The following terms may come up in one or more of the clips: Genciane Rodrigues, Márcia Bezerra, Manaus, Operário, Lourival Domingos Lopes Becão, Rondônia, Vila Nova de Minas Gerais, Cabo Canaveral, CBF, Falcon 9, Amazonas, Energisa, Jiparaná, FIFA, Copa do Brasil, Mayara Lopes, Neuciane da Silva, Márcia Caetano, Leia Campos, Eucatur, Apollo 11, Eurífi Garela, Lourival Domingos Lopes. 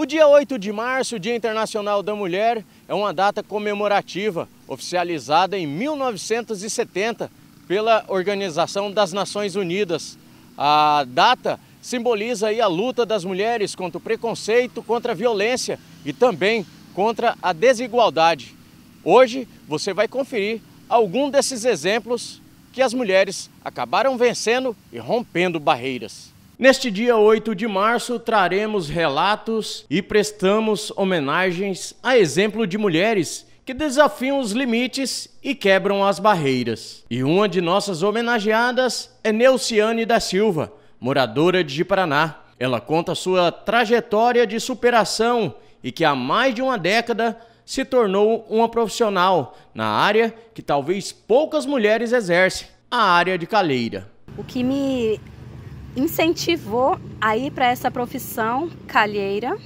O dia 8 de março, o Dia Internacional da Mulher, é uma data comemorativa, oficializada em 1970 pela Organização das Nações Unidas. A data simboliza aí a luta das mulheres contra o preconceito, contra a violência e também contra a desigualdade. Hoje você vai conferir algum desses exemplos que as mulheres acabaram vencendo e rompendo barreiras. Neste dia 8 de março, traremos relatos e prestamos homenagens a exemplo de mulheres que desafiam os limites e quebram as barreiras. E uma de nossas homenageadas é Neuciane da Silva, moradora de Jiparaná. Ela conta sua trajetória de superação e que há mais de uma década se tornou uma profissional na área que talvez poucas mulheres exercem, a área de calheira. O que me incentivou a ir para essa profissão calheira,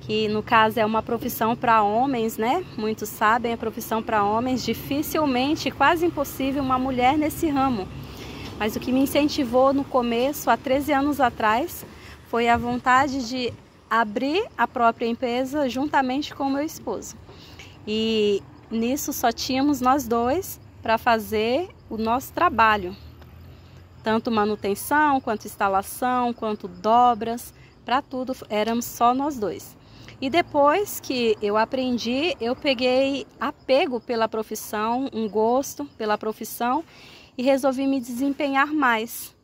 que no caso é uma profissão para homens, né? Muitos sabem, é profissão para homens, dificilmente, quase impossível uma mulher nesse ramo. Mas o que me incentivou no começo, há 13 anos atrás, foi a vontade de abrir a própria empresa juntamente com meu esposo. E nisso só tínhamos nós dois para fazer o nosso trabalho. Tanto manutenção, quanto instalação, quanto dobras, para tudo, éramos só nós dois. E depois que eu aprendi, eu peguei apego pela profissão, um gosto pela profissão e resolvi me desempenhar mais.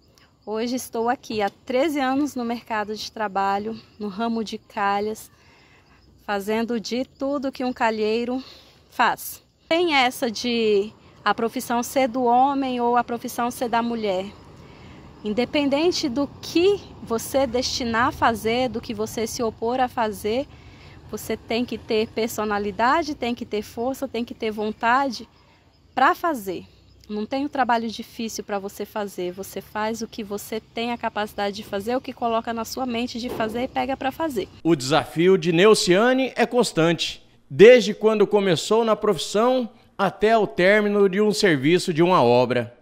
Hoje estou aqui há 13 anos no mercado de trabalho, no ramo de calhas, fazendo de tudo que um calheiro faz. Tem essa de a profissão ser do homem ou a profissão ser da mulher. Independente do que você destinar a fazer, do que você se opor a fazer, você tem que ter personalidade, tem que ter força, tem que ter vontade para fazer. Não tem um trabalho difícil para você fazer, você faz o que você tem a capacidade de fazer, o que coloca na sua mente de fazer e pega para fazer. O desafio de Neuciane é constante, desde quando começou na profissão até o término de um serviço, de uma obra.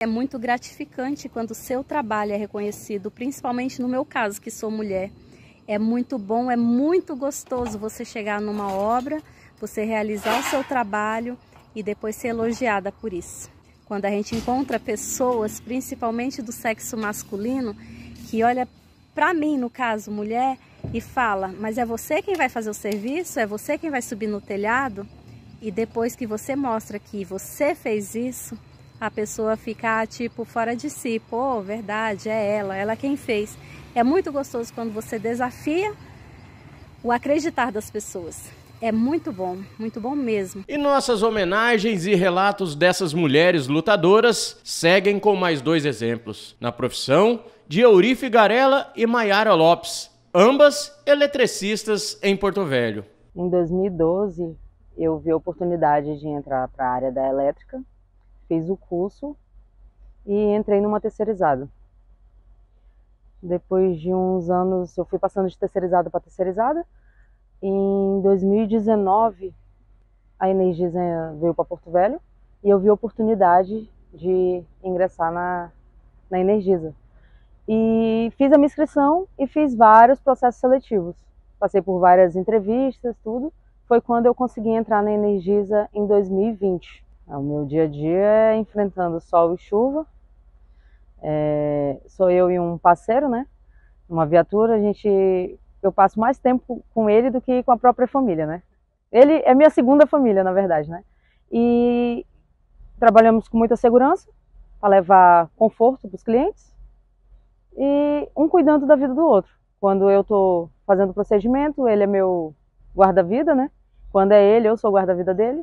É muito gratificante quando o seu trabalho é reconhecido, principalmente no meu caso, que sou mulher. É muito bom, é muito gostoso você chegar numa obra, você realizar o seu trabalho e depois ser elogiada por isso. Quando a gente encontra pessoas, principalmente do sexo masculino, que olha para mim, no caso mulher, e fala, mas é você quem vai fazer o serviço? É você quem vai subir no telhado? E depois que você mostra que você fez isso, a pessoa fica tipo fora de si, pô, verdade, é ela quem fez. É muito gostoso quando você desafia o acreditar das pessoas. É muito bom mesmo. E nossas homenagens e relatos dessas mulheres lutadoras seguem com mais dois exemplos, na profissão de Eurífi Garela e Mayara Lopes, ambas eletricistas em Porto Velho. Em 2012, eu vi a oportunidade de entrar para a área da elétrica, fiz o curso e entrei numa terceirizada. Depois de uns anos, eu fui passando de terceirizada para terceirizada. Em 2019, a Energisa veio para Porto Velho e eu vi a oportunidade de ingressar na Energisa. E fiz a minha inscrição e fiz vários processos seletivos. Passei por várias entrevistas, tudo. Foi quando eu consegui entrar na Energisa em 2020. O meu dia a dia é enfrentando sol e chuva, sou eu e um parceiro, né? Uma viatura, eu passo mais tempo com ele do que com a própria família, né? Ele é minha segunda família, na verdade, né? E trabalhamos com muita segurança, para levar conforto para os clientes, e um cuidando da vida do outro. Quando eu estou fazendo procedimento, ele é meu guarda-vida, né? Quando é ele, eu sou guarda-vida dele.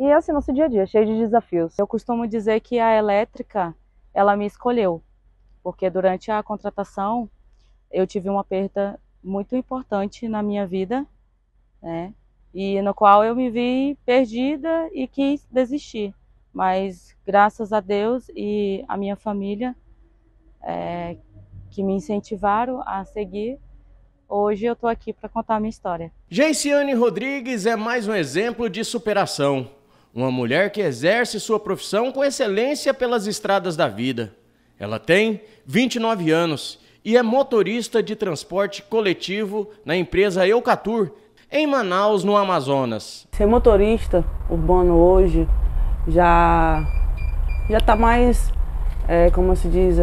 E é assim nosso dia a dia, cheio de desafios. Eu costumo dizer que a elétrica, ela me escolheu, porque durante a contratação eu tive uma perda muito importante na minha vida, né? E no qual eu me vi perdida e quis desistir. Mas graças a Deus e a minha família que me incentivaram a seguir, hoje eu estou aqui para contar a minha história. Genciane Rodrigues é mais um exemplo de superação. Uma mulher que exerce sua profissão com excelência pelas estradas da vida. Ela tem 29 anos e é motorista de transporte coletivo na empresa Eucatur, em Manaus, no Amazonas. Ser motorista urbano hoje já está mais, como se diz,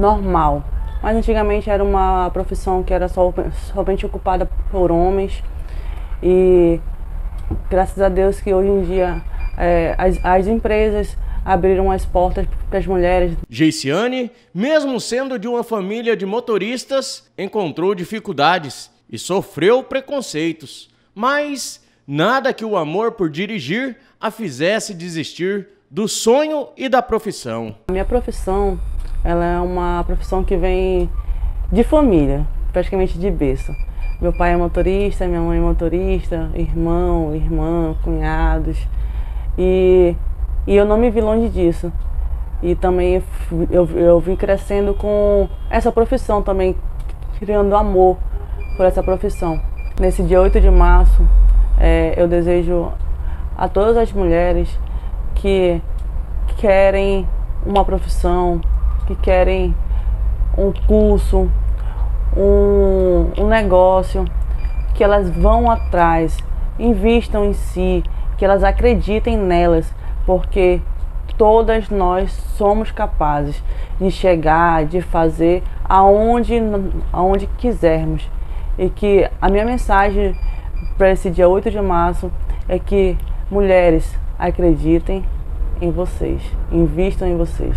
normal. Mas antigamente era uma profissão que era somente ocupada por homens e graças a Deus que hoje em dia as empresas abriram as portas para as mulheres. Genciane, mesmo sendo de uma família de motoristas, encontrou dificuldades e sofreu preconceitos. Mas nada que o amor por dirigir a fizesse desistir do sonho e da profissão. A minha profissão, ela é uma profissão que vem de família, praticamente de berço. Meu pai é motorista, minha mãe é motorista, irmão, irmã, cunhados. E eu não me vi longe disso. E também eu vim crescendo com essa profissão também, criando amor por essa profissão. Nesse dia 8 de março, eu desejo a todas as mulheres que querem uma profissão, que querem um curso, um negócio, que elas vão atrás, invistam em si, que elas acreditem nelas, porque todas nós somos capazes de chegar, de fazer aonde quisermos. E que a minha mensagem para esse dia 8 de março é que mulheres, acreditem em vocês, invistam em vocês.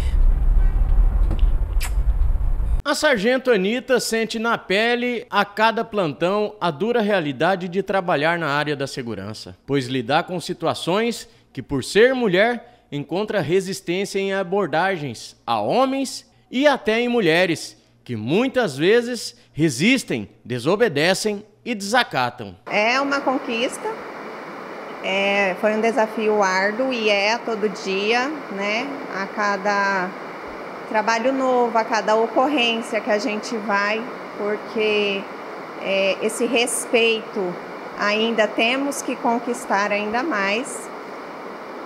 A sargento Anita sente na pele a cada plantão a dura realidade de trabalhar na área da segurança, pois lidar com situações que, por ser mulher, encontra resistência em abordagens a homens e até em mulheres, que muitas vezes resistem, desobedecem e desacatam. É uma conquista, foi um desafio árduo e é todo dia, né? A cada trabalho novo, a cada ocorrência que a gente vai, porque esse respeito ainda temos que conquistar ainda mais.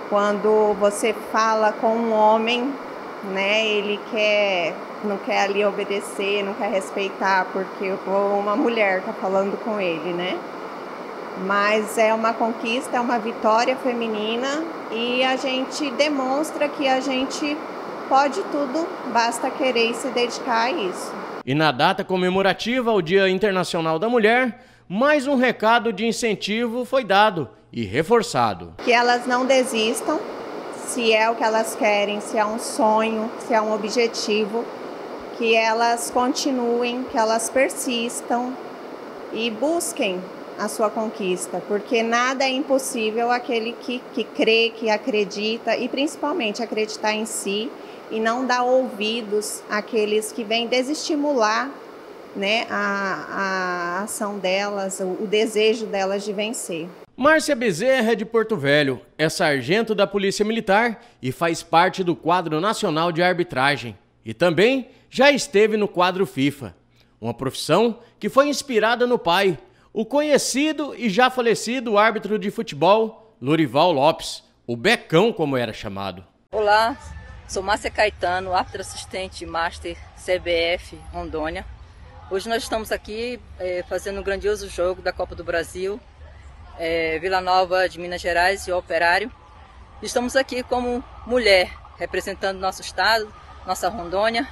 Quando você fala com um homem, né, ele não quer ali obedecer, não quer respeitar, porque uma mulher está falando com ele, né? Mas é uma conquista, é uma vitória feminina e a gente demonstra que a gente pode tudo, basta querer e se dedicar a isso. E na data comemorativa ao Dia Internacional da Mulher, mais um recado de incentivo foi dado e reforçado. Que elas não desistam, se é o que elas querem, se é um sonho, se é um objetivo, que elas continuem, que elas persistam e busquem a sua conquista, porque nada é impossível aquele que crê, que acredita e principalmente acreditar em si e não dar ouvidos àqueles que vêm desestimular, né, a ação delas, o desejo delas de vencer. Márcia Bezerra é de Porto Velho, é sargento da Polícia Militar e faz parte do quadro nacional de arbitragem. E também já esteve no quadro FIFA, uma profissão que foi inspirada no pai, o conhecido e já falecido árbitro de futebol, Lourival Lopes, o Becão como era chamado. Olá, sou Márcia Caetano, árbitro assistente Master CBF Rondônia. Hoje nós estamos aqui fazendo um grandioso jogo da Copa do Brasil, Vila Nova de Minas Gerais e Operário. Estamos aqui como mulher, representando nosso estado, nossa Rondônia,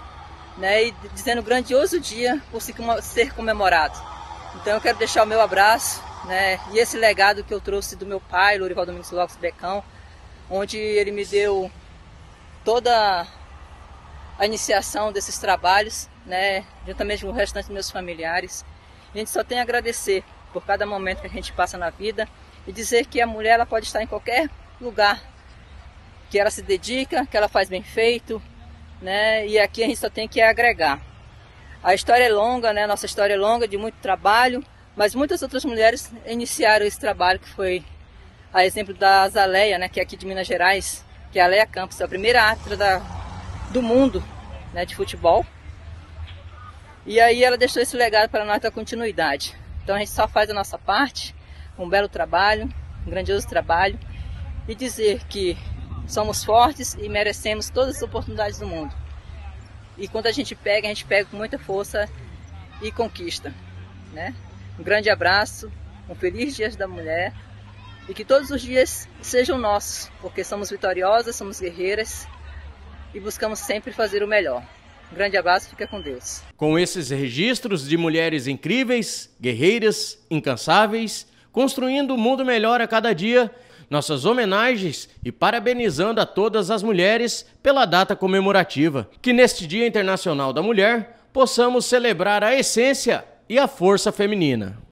né, e dizendo um grandioso dia por ser comemorado. Então eu quero deixar o meu abraço, né, e esse legado que eu trouxe do meu pai, Lourival Domingos Lopes Becão, onde ele me deu toda a iniciação desses trabalhos, né, juntamente com o restante dos meus familiares. A gente só tem a agradecer por cada momento que a gente passa na vida e dizer que a mulher, ela pode estar em qualquer lugar, que ela se dedica, que ela faz bem feito, né? E aqui a gente só tem que agregar. A história é longa, né? Nossa história é longa, de muito trabalho, mas muitas outras mulheres iniciaram esse trabalho, que foi a exemplo da Leia, né? Que é aqui de Minas Gerais, que é a Leia Campos, a primeira árbitra do mundo, né? De futebol. E aí ela deixou esse legado para nós da continuidade. Então a gente só faz a nossa parte, um belo trabalho, um grandioso trabalho, e dizer que somos fortes e merecemos todas as oportunidades do mundo. E quando a gente pega com muita força e conquista, né? Um grande abraço, um feliz Dia da Mulher e que todos os dias sejam nossos, porque somos vitoriosas, somos guerreiras e buscamos sempre fazer o melhor. Um grande abraço, fica com Deus. Com esses registros de mulheres incríveis, guerreiras, incansáveis, construindo um mundo melhor a cada dia, nossas homenagens e parabenizando a todas as mulheres pela data comemorativa. Que neste Dia Internacional da Mulher possamos celebrar a essência e a força feminina.